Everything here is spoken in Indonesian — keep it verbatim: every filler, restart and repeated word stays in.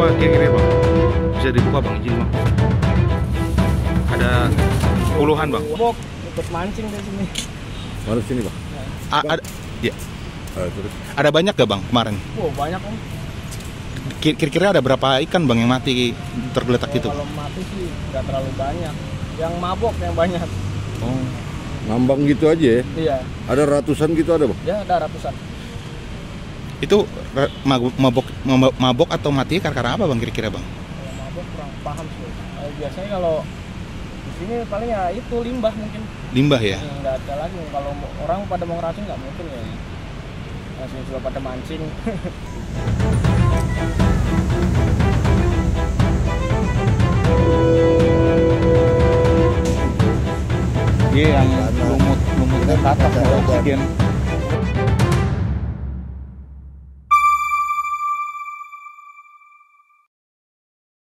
apa geng ini, Bang? Bisa dibuka, Bang, izin, Bang. Ada puluhan, Bang. Bok, ikut mancing dari sini. Harus sini, Bang. A ada, ya. Uh, terus. Ada banyak gak, Bang, kemarin? Oh, banyak, Bang. Kira-kira ada berapa ikan, Bang, yang mati tergeletak gitu? Kalau mati sih nggak terlalu banyak. Yang mabok yang banyak. Oh, ngambang gitu aja ya? Iya. Ada ratusan gitu ada, Bang? Ya, ada ratusan. Itu mabok mabok atau mati karena apa, Bang, kira-kira, Bang? Kalau mabok kurang paham sih. Biasanya kalau di sini paling ya itu limbah mungkin. Limbah ya? Nggak ada lagi. Kalau orang pada mau ngeracun nggak mungkin ya. Masih juga pada mancing. Dia yang lumut-lumutnya tatap oksigen.